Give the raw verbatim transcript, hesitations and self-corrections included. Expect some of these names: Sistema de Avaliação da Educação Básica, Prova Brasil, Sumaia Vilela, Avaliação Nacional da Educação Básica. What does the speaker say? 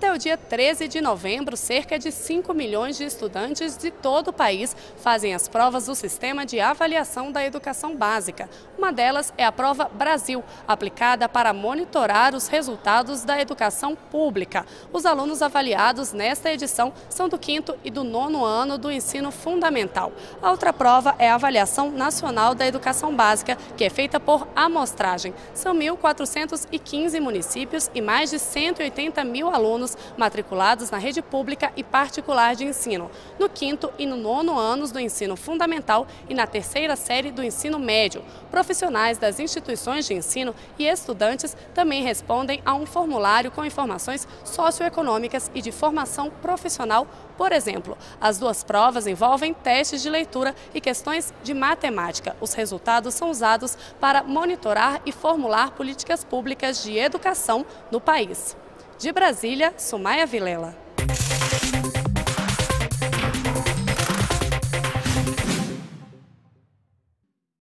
Até o dia treze de novembro, cerca de cinco milhões de estudantes de todo o país fazem as provas do Sistema de Avaliação da Educação Básica. Uma delas é a Prova Brasil, aplicada para monitorar os resultados da educação pública. Os alunos avaliados nesta edição são do quinto e do nono ano do ensino fundamental. A outra prova é a Avaliação Nacional da Educação Básica, que é feita por amostragem. São mil quatrocentos e quinze municípios e mais de cento e oitenta mil alunos matriculados na rede pública e particular de ensino, no quinto e no nono anos do ensino fundamental e na terceira série do ensino médio. Profissionais das instituições de ensino e estudantes também respondem a um formulário com informações socioeconômicas e de formação profissional, por exemplo. As duas provas envolvem testes de leitura e questões de matemática. Os resultados são usados para monitorar e formular políticas públicas de educação no país. De Brasília, Sumaia Vilela.